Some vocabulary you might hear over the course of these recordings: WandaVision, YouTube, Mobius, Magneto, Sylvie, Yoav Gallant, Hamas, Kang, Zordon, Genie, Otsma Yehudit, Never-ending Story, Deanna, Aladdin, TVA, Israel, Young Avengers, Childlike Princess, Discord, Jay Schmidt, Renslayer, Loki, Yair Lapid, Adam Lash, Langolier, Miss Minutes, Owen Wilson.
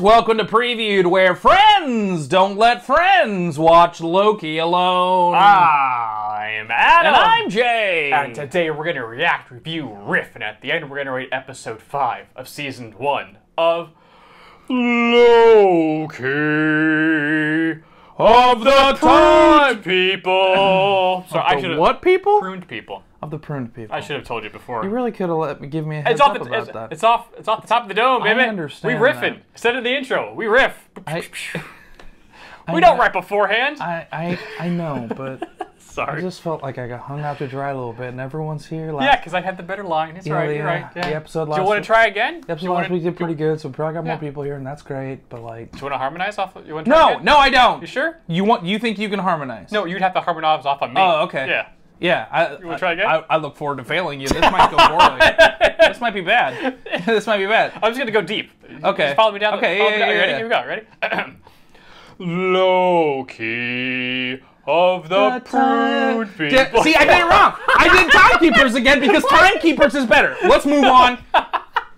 Welcome to Previewed, where friends don't let friends watch Loki alone. I'm Adam. And I'm Jay. And today we're going to react, review, riff, and at the end we're going to rate episode 5 of season 1 of Loki of the Time People. So I should have what people? Pruned people. Of the pruned people. I should have told you before. You really could have let me give me a heads up about that. It's off the top of the dome, baby. I understand. We riffing. Instead of the intro, we riff. We don't rap beforehand. I know, but sorry. I just felt like I got hung out to dry a little bit, and everyone's here. Yeah, because I had the better line. It's right. You're right. Yeah. The episode last. Do you want to try again? The episode last week did pretty good, so we probably got more people here, and that's great. But like, do you want to harmonize off? You want to try again? No, I don't. You sure? You think you can harmonize? No, you'd have to harmonize off on me. Oh, okay. Yeah. Yeah, you wanna try again? I look forward to failing you. This might go poorly. This might be bad. This might be bad. I'm just gonna go deep. Okay. Just follow me down. Okay. Yeah, me down. Ready? Here we go. Ready? Loki of the pruned people. See, I did it wrong. I did timekeepers again because timekeepers is better. Let's move on.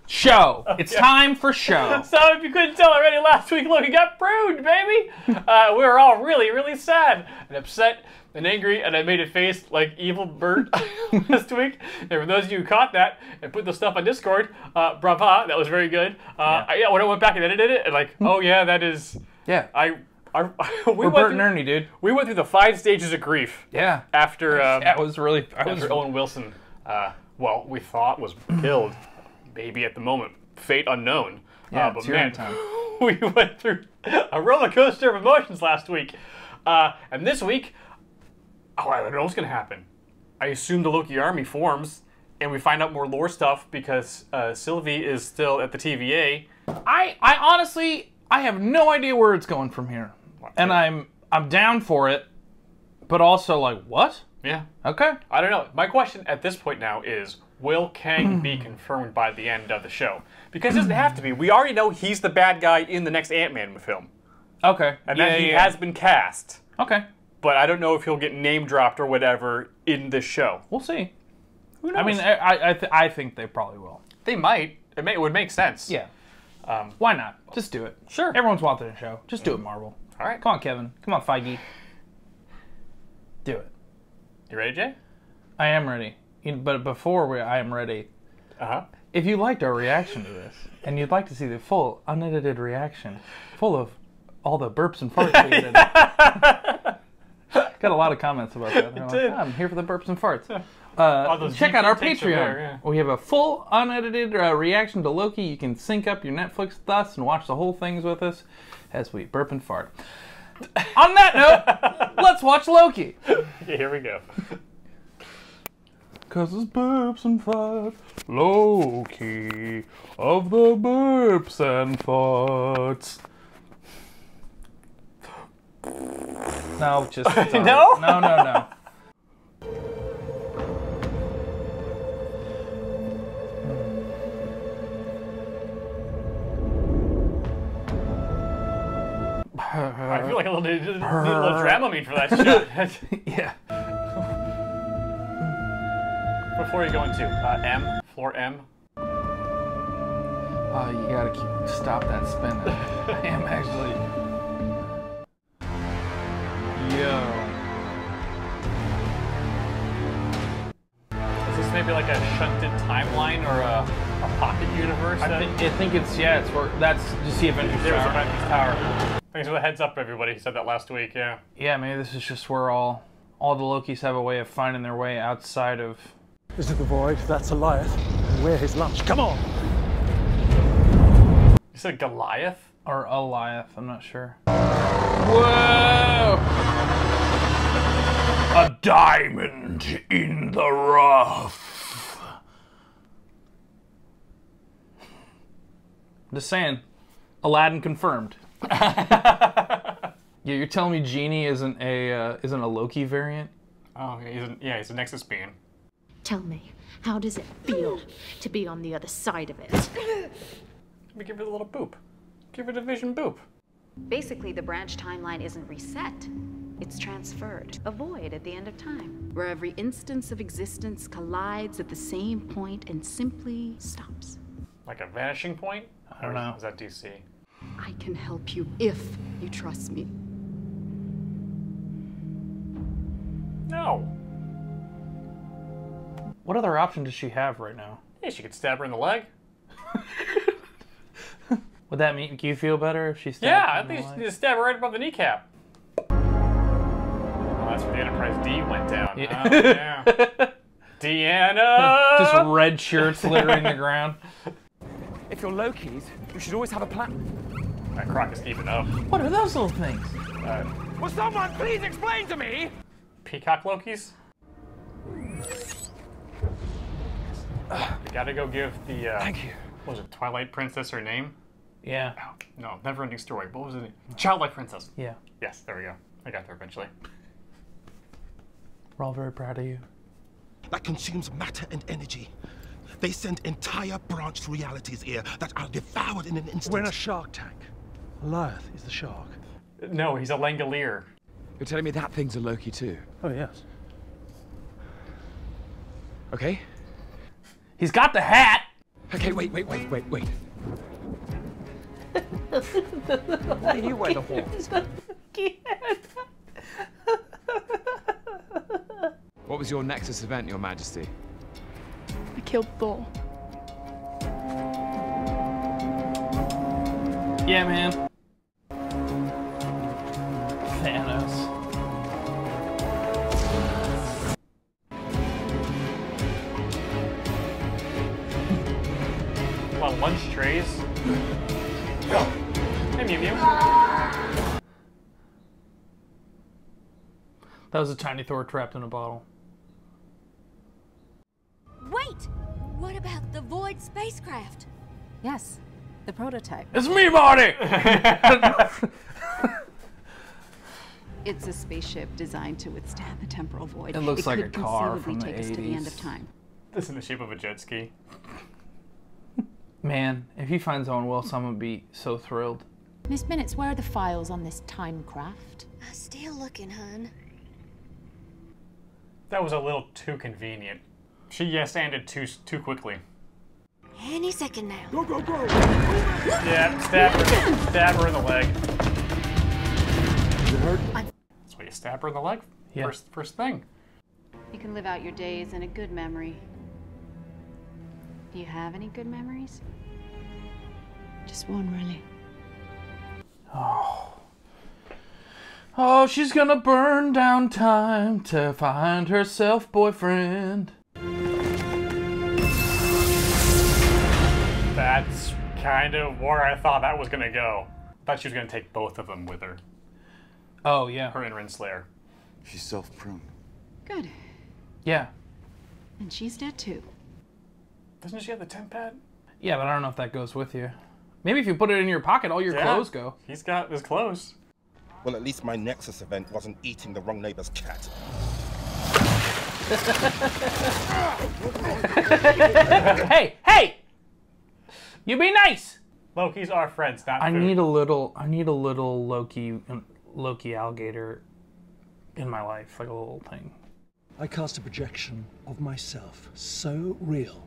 Show. Okay. It's time for show. So if you couldn't tell already, last week Loki got pruned, baby. We were all really, really sad and upset and angry, and I made a face like evil bird last week. And for those of you who caught that and put the stuff on Discord, brava, that was very good. When I went back and edited it, and like, oh yeah, that is. Yeah. We're Bert and Ernie, dude. We went through the 5 stages of grief. Yeah. After that was really. After Owen Wilson, well, we thought was killed. Maybe at the moment, fate unknown. Yeah, but man, we went through a roller coaster of emotions last week, and this week, oh, I don't know what's gonna happen. I assume the Loki army forms, and we find out more lore stuff because Sylvie is still at the TVA. I honestly, I have no idea where it's going from here, and I'm down for it, but also like what? Yeah. Okay. I don't know. My question at this point now is, will Kang be confirmed by the end of the show? Because it doesn't have to be. We already know he's the bad guy in the next Ant-Man film. Okay. And then he has been cast. Okay. But I don't know if he'll get name-dropped or whatever in this show. We'll see. Who knows? I mean, I think they probably will. They might. It would make sense. Yeah. Why not? Just do it. Sure. Everyone's wanted a show. Just do it, Marvel. All right. Come on, Kevin. Come on, Feige. Do it. You ready, Jay? I am ready. But before I am ready, if you liked our reaction to this, and you'd like to see the full, unedited reaction, full of all the burps and farts we did. Got a lot of comments about that. Like, oh, I'm here for the burps and farts. Check out our Patreon. We have a full, unedited reaction to Loki. You can sync up your Netflix thoughts and watch the whole things with us as we burp and fart. On that note, let's watch Loki. Okay, here we go. 'Cause it's burps and farts, Loki of the burps and farts. No, just no, no, no, no. I feel like I need a little Dramamine for that shot. Yeah. What floor are you going to? M? Floor M? Oh, you gotta stop that spinning. I am actually. Yo. Is this maybe like a shunted timeline or a pocket universe? I think it's, yeah, it's where, that's just the Avengers Tower. Avengers Tower. Thanks for the heads up, everybody. He said that last week, yeah. Yeah, maybe this is just where all the Lokis have a way of finding their way outside of. This is the void, that's Alioth, and we're his lunch. Come on! You said Goliath? Or Alioth, I'm not sure. Whoa! A diamond in the rough. Just saying, Aladdin confirmed. Yeah, you're telling me Genie isn't a Loki variant? Oh, yeah, he's a Nexus being. Tell me, how does it feel to be on the other side of it? Let me give it a little boop. Give it a vision boop. Basically, the branch timeline isn't reset. It's transferred, a void at the end of time, where every instance of existence collides at the same point and simply stops. Like a vanishing point? I don't know. Is that DC? I can help you if you trust me. No. What other option does she have right now? Yeah, she could stab her in the leg. Would that make you feel better if she stabbed her in the leg? Yeah, I think she just stabbed her right above the kneecap. Oh, that's where the Enterprise D went down. Yeah. Oh, yeah. Deanna! Just red shirts littering the ground. If you're Lokis, you should always have a plan. That croc is keeping up. What are those little things? Will someone please explain to me? Peacock Lokis? You gotta go give the, thank you. What was it, Twilight Princess her name? Yeah. Oh, no, Never-ending Story. What was it? Childlike Princess. Yeah. Yes, there we go. I got there eventually. We're all very proud of you. That consumes matter and energy. They send entire branched realities here that are devoured in an instant. We're in a shark tank. Alioth is the shark. No, he's a Langolier. You're telling me that thing's a Loki too? Oh, yes. Okay. He's got the hat! Okay, wait. You wear the horns. What was your Nexus event, Your Majesty? I killed Thor. Yeah, man. Thanos. What, lunch trays? Go! Hey, Mew Mew. That was a tiny Thor trapped in a bottle. Wait! What about the Void spacecraft? Yes, the prototype. It's me, Marty! It's a spaceship designed to withstand the temporal void. It looks like a car from the 80s. It could conceivably take us to the end of time. This is in the shape of a jet ski. Man, if he finds Owen Wilson, I'm gonna be so thrilled. Miss Minutes, where are the files on this time craft? Still looking, hun. That was a little too convenient. She yes-anded too quickly. Any second now. Go, go, go! Yeah, stab her in the leg. You hurt? That's why you stab her in the leg. Yeah. First thing. You can live out your days in a good memory. Do you have any good memories? Just one, really. Oh. Oh, she's gonna burn down time to find herself boyfriend. That's kind of where I thought that was gonna go. I thought she was gonna take both of them with her. Oh, yeah. Her and Renslayer. She's self-pruned. Good. Yeah. And she's dead, too. Doesn't she have the temp pad? Yeah, but I don't know if that goes with you. Maybe if you put it in your pocket, all your clothes go. He's got his clothes. Well, at least my Nexus event wasn't eating the wrong neighbor's cat. Hey! You be nice! Loki's our friends, not food. I need a little Loki alligator in my life, like a little thing. I cast a projection of myself, so real.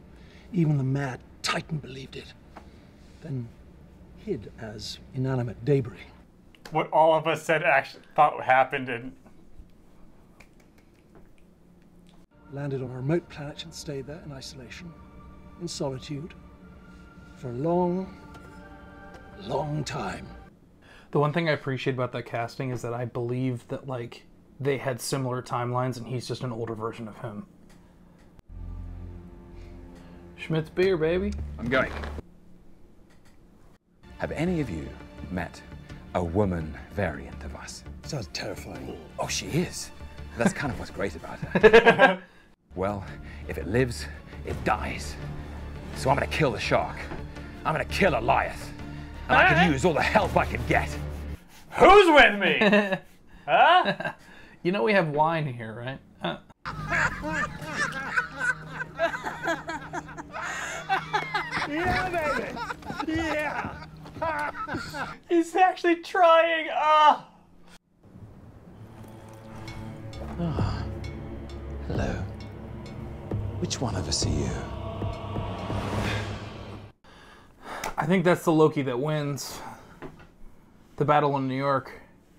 Even the mad Titan believed it, then hid as inanimate debris. What all of us said actually thought happened and... landed on a remote planet and stayed there in isolation, in solitude, for a long, long time. The one thing I appreciate about that casting is that I believe that, like, they had similar timelines and he's just an older version of him. Schmidt's beer, baby. I'm going. Have any of you met a woman variant of us? Sounds terrifying. Oh, she is. That's kind of what's great about her. Well, if it lives, it dies. So I'm going to kill the shark. I'm going to kill Alioth. And I can use all the help I can get. Who's with me? Huh? You know we have wine here, right? Yeah, baby! Yeah! He's actually trying! Ah. Hello. Which one of us are you? I think that's the Loki that wins. The battle in New York.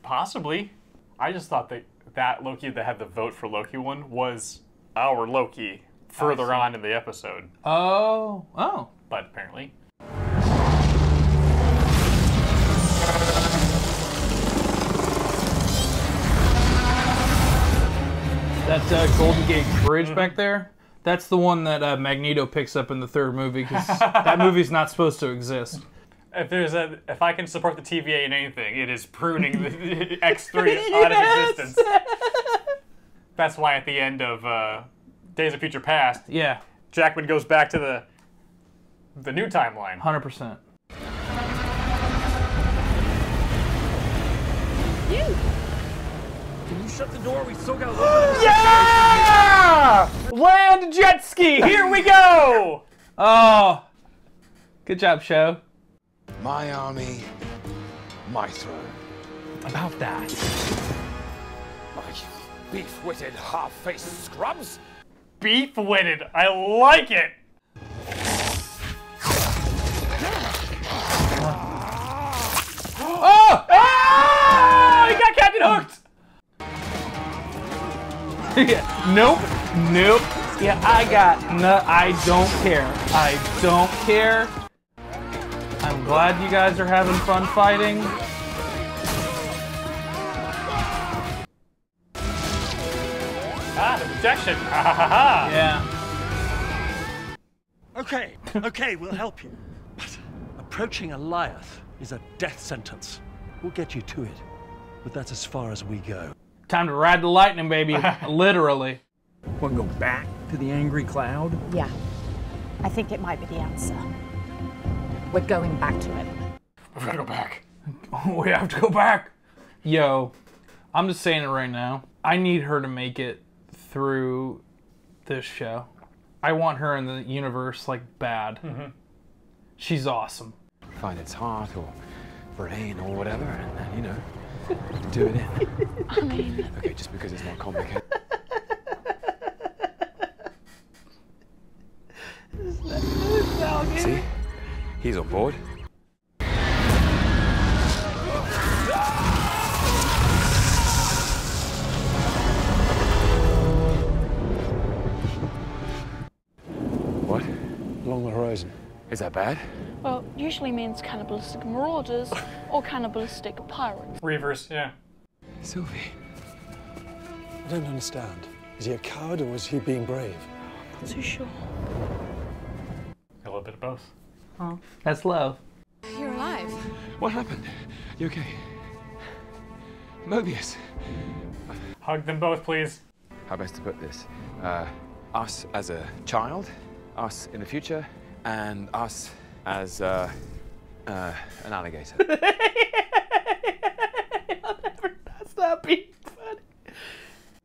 Possibly. I just thought that Loki that had the vote for Loki one was our Loki further on in the episode. Oh. Oh. But apparently. That Golden Gate Bridge back there, that's the one that Magneto picks up in the third movie, because that movie's not supposed to exist. If there's a, if I can support the TVA in anything, it is pruning the X3 out of existence. That's why at the end of Days of Future Past, Jackman goes back to the new timeline. 100%. Can you shut the door? We still got a little bit. Yeah! Land jet ski! Here we go! Oh. Good job, show. My army, my throne. About that. My beef-witted, half-faced scrubs. Beef-witted. I like it. Oh! Ah! He got Captain Hooked! Nope. Nope. Yeah, I got no. I don't care. I don't care. I'm glad you guys are having fun fighting. Ah, the projection. Ha ha ha. Yeah. Okay. Okay, we'll help you. But approaching Alioth is a death sentence. We'll get you to it, but that's as far as we go. Time to ride the lightning, baby. Literally. Want to go back to the angry cloud? Yeah. I think it might be the answer. We're going back to it. We've got to go back. We have to go back. Yo, I'm just saying it right now. I need her to make it through this show. I want her in the universe like bad. Mm-hmm. She's awesome. Find its heart or brain or whatever, and then, you know, do it in. I mean, okay, just because it's not complicated. See? He's on board. What? Along the horizon. Is that bad? Well, usually means cannibalistic marauders or cannibalistic pirates. Reavers, yeah. Sylvie, I don't understand. Is he a coward or is he being brave? I'm not too sure. A little bit of both. Oh, that's love. You're alive. What happened? You okay? Mobius. Hug them both, please. How best to put this? Us as a child, us in the future, and us as an alligator. That's not being funny.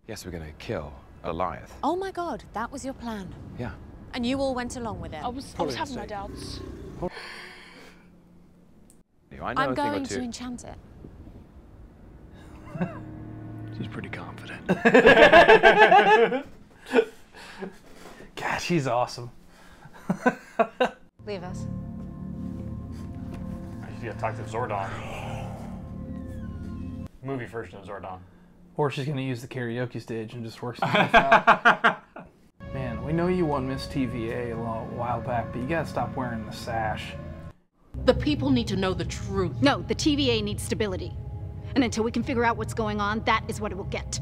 Yes, we're gonna kill Alioth. Oh my God, that was your plan. Yeah. And you all went along with it. I was having my doubts. I'm going to enchant it. She's pretty confident. Gosh, she's awesome. Leave us. I just gotta talk to Zordon. Movie version of Zordon. Or she's gonna use the karaoke stage and just work something out. Man, we know you won Miss TVA a long while back, but you gotta stop wearing the sash. The people need to know the truth. No, the TVA needs stability. And until we can figure out what's going on, that is what it will get.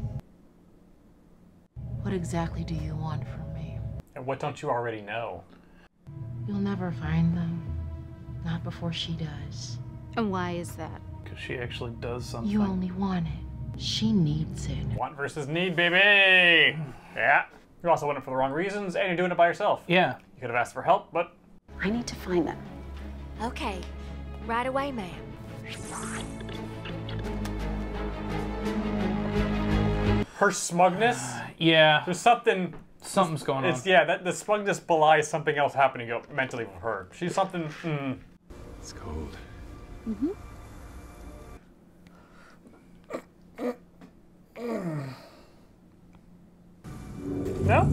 What exactly do you want from me? And what don't you already know? You'll never find them. Not before she does. And why is that? Because she actually does something. You only want it. She needs it. Want versus need, baby! Yeah. You're also doing it for the wrong reasons, and you're doing it by yourself. Yeah. You could have asked for help, but... I need to find them. Okay. Right away, ma'am. Her smugness? Yeah. There's something... Something's going on. Yeah, the smugness belies something else happening mentally with her. She's something... Mm. It's cold. Mm-hmm. No?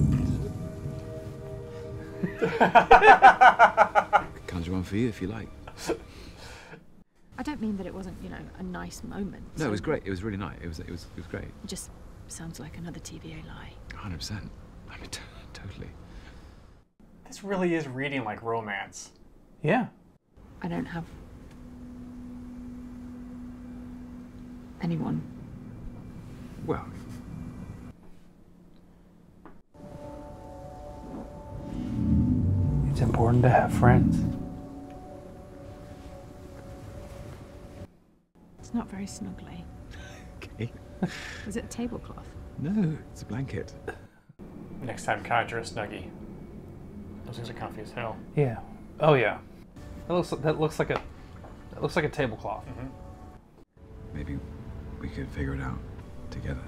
Conjure one for you if you like. I don't mean that it wasn't, you know, a nice moment. No, it was great. It was really nice. It was great. It just sounds like another TVA lie. 100%. I mean, totally. This really is reading like romance. Yeah. I don't have anyone. Well. It's important to have friends. It's not very snuggly. Okay. Is it a tablecloth? No, it's a blanket. Next time, conjure a snuggie. Those things are comfy as hell. Yeah. Oh yeah. That looks like a tablecloth. Mm-hmm. Maybe we could figure it out together.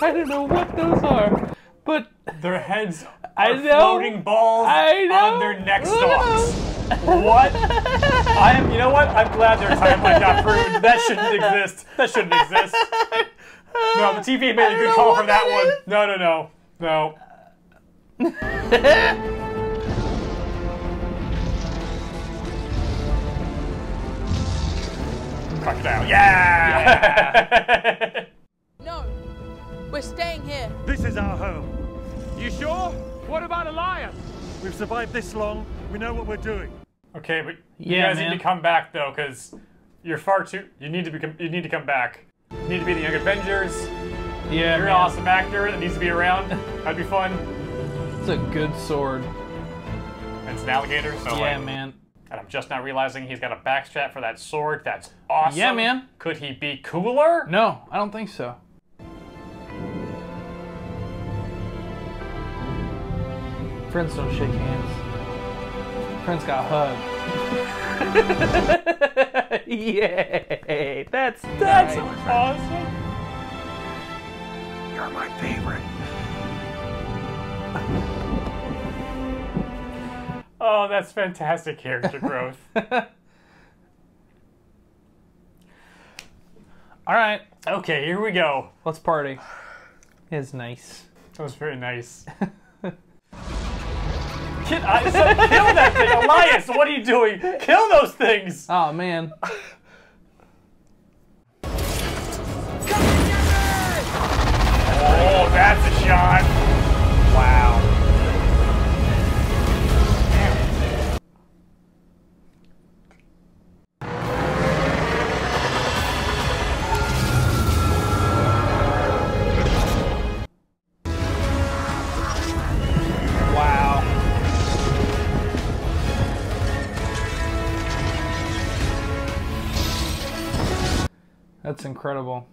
I don't know what those are, but their heads are floating balls on their neck stalks. What? You know what? I'm glad their timeline got proved. That shouldn't exist. That shouldn't exist. No, the TV made a good call for that one. No. Crocodile, yeah! No, we're staying here. This is our home. You sure? What about Elias? We've survived this long. We know what we're doing. Okay, but you guys need to come back though, because you're far too. You need to come back. You need to be the Young Avengers. Yeah, you're an awesome actor that needs to be around. That'd be fun. It's a good sword. And it's an alligator, so yeah, like, man. And I'm just now realizing he's got a backstrap for that sword. That's awesome. Yeah, man. Could he be cooler? No, I don't think so. Friends don't shake hands. Friends got hugged. Yay! That's awesome. You're my favorite. Oh, that's fantastic character growth. All right. Okay, here we go. Let's party. It's nice. That was very nice. Kill that thing, Elias! What are you doing? Kill those things! Oh, man. Oh, that's a shot. Wow. That's incredible.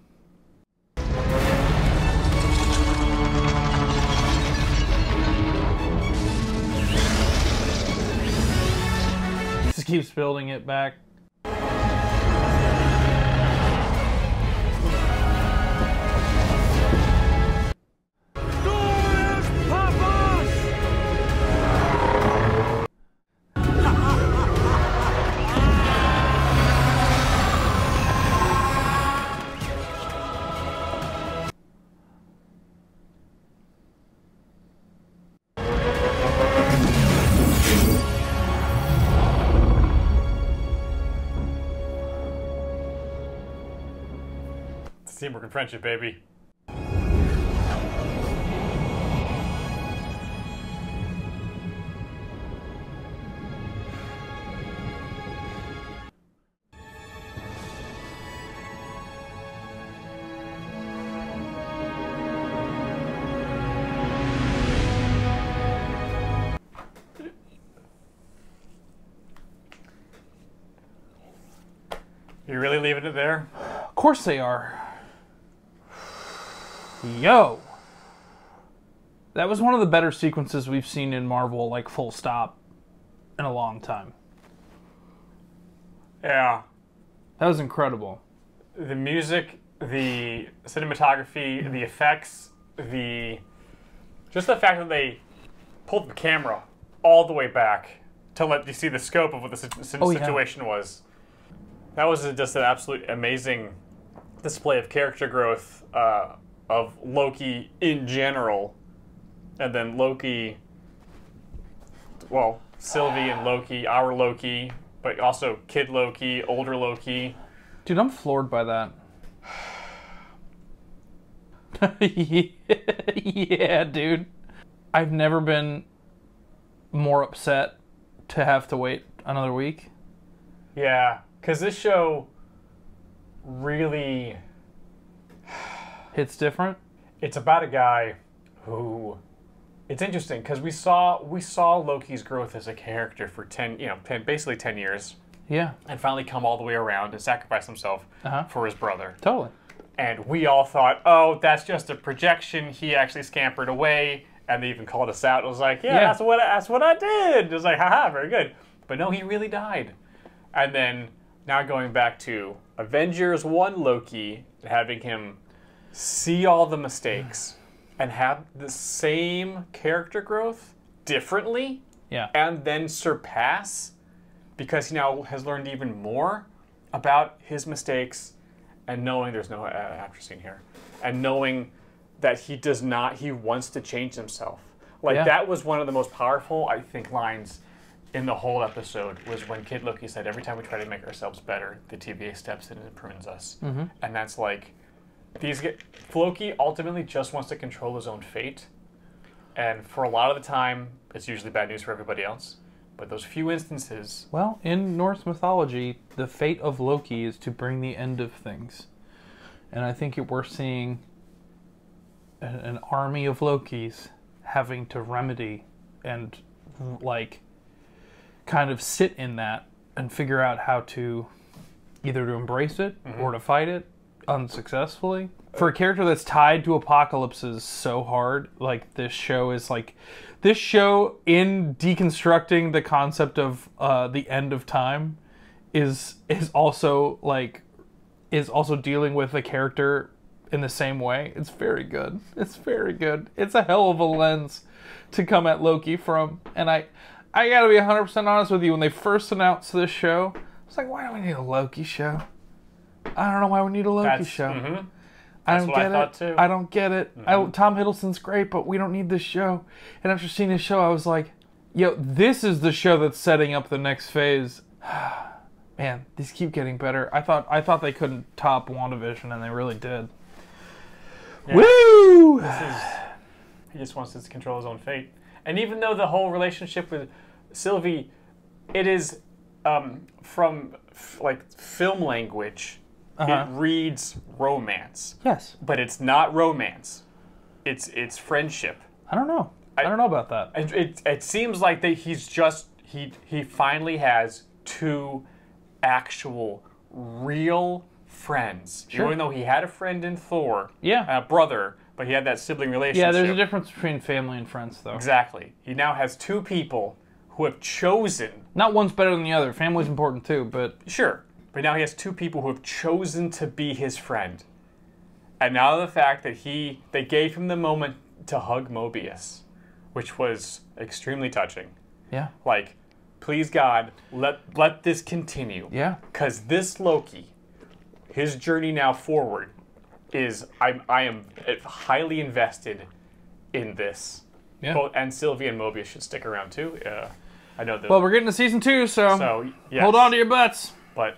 Just keeps building it back. Teamwork and friendship, baby. You really leaving it there? Of course they are. Yo, that was one of the better sequences we've seen in Marvel, like full stop, in a long time. Yeah. That was incredible. The music, the cinematography, the effects, just the fact that they pulled the camera all the way back to let you see the scope of what the situation was. That was just an absolute amazing display of character growth, of Loki in general, and then Loki, well, Sylvie and Loki, our Loki, but also kid Loki, older Loki. Dude, I'm floored by that. Yeah, dude. I've never been more upset to have to wait another week. Yeah, because this show really hits different. It's about a guy who... It's interesting because we saw Loki's growth as a character for basically 10 years. Yeah. And finally come all the way around and sacrifice himself for his brother. Totally. And we all thought, oh, that's just a projection. He actually scampered away, and they even called us out. It was like, yeah, that's what I did. It was like, haha, very good. But no, he really died. And then now going back to Avengers 1 Loki, having him see all the mistakes and have the same character growth differently, and then surpass, because he now has learned even more about his mistakes, and knowing there's no after scene here, and knowing that he wants to change himself. Like, that was one of the most powerful, I think, lines in the whole episode, was when Kid Loki said, every time we try to make ourselves better, the TVA steps in and prunes us. Mm-hmm. And that's like, Loki ultimately just wants to control his own fate, and for a lot of the time, it's usually bad news for everybody else. But those few instances... Well, in Norse mythology, the fate of Loki is to bring the end of things. And I think we're seeing an army of Lokis having to remedy and, like, kind of sit in that and figure out how to either to embrace it or to fight it unsuccessfully. For a character that's tied to apocalypses so hard, like, this show is like... This show, in deconstructing the concept of the end of time, is also dealing with the character in the same way. It's very good. It's very good. It's a hell of a lens to come at Loki from. And I gotta be 100% honest with you, when they first announced this show, I was like, why do we need a Loki show? I don't know why we need a Loki show. Mm-hmm. I don't get it. Mm-hmm. Tom Hiddleston's great, but we don't need this show. And after seeing his show, I was like, yo, this is the show that's setting up the next phase. Man, these keep getting better. I thought they couldn't top WandaVision, and they really did. Yeah. Woo! He just wants to control his own fate. And even though the whole relationship with Sylvie, it is from like film language... It reads romance. Yes. But it's not romance. It's friendship. I don't know. I don't know about that. It seems like that he finally has two actual real friends. Sure. Even though he had a friend in Thor. Yeah. A brother, but he had that sibling relationship. Yeah, there's a difference between family and friends though. Exactly. He now has two people who have chosen. Not one's better than the other. Family's important too, but sure. But now he has two people who have chosen to be his friend. And now the fact that they gave him the moment to hug Mobius, which was extremely touching. Yeah. Like, please God, let this continue. Yeah. Because this Loki, his journey now forward is, I am highly invested in this. Yeah. And Sylvie and Mobius should stick around too. I know that. Well, we're getting to season 2, so yes. Hold on to your butts. But...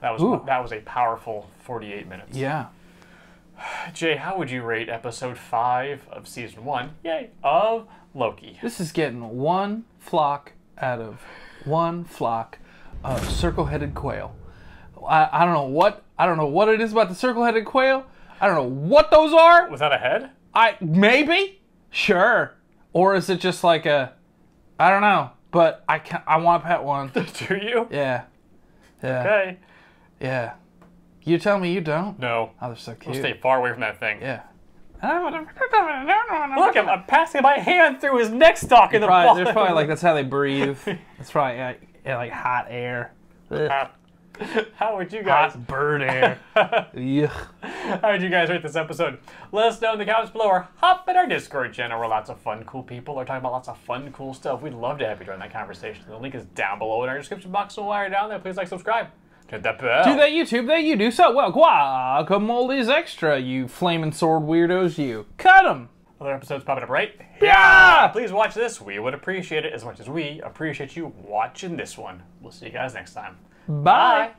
That was a powerful 48 minutes. Yeah. Jay, how would you rate episode 5 of season 1? Yay! Of Loki. This is getting one flock out of one flock of circle-headed quail. I don't know what it is about the circle-headed quail. I don't know what those are. Was that a head? Maybe. Sure. Or is it just like a? I don't know. But I want to pet one. Do you? Yeah. Yeah. Okay. Yeah. You tell me you don't? No. Oh, they're so cute. We'll stay far away from that thing. Yeah. Look, I'm passing my hand through his neck stalk in the ball. They're probably like, that's how they breathe. That's probably like hot air. How would you guys... Hot bird air. How would you guys rate this episode? Let us know in the comments below, or hop in our Discord channel where lots of fun, cool people are talking about lots of fun, cool stuff. We'd love to have you join that conversation. The link is down below in our description box. So while you're down there, please like, subscribe. Hit that bell. Do that YouTube that you do so well. Guacamole is extra, you flaming sword weirdos, you. Cut 'em! Other episodes popping up right here. Yeah! Please watch this. We would appreciate it as much as we appreciate you watching this one. We'll see you guys next time. Bye. Bye.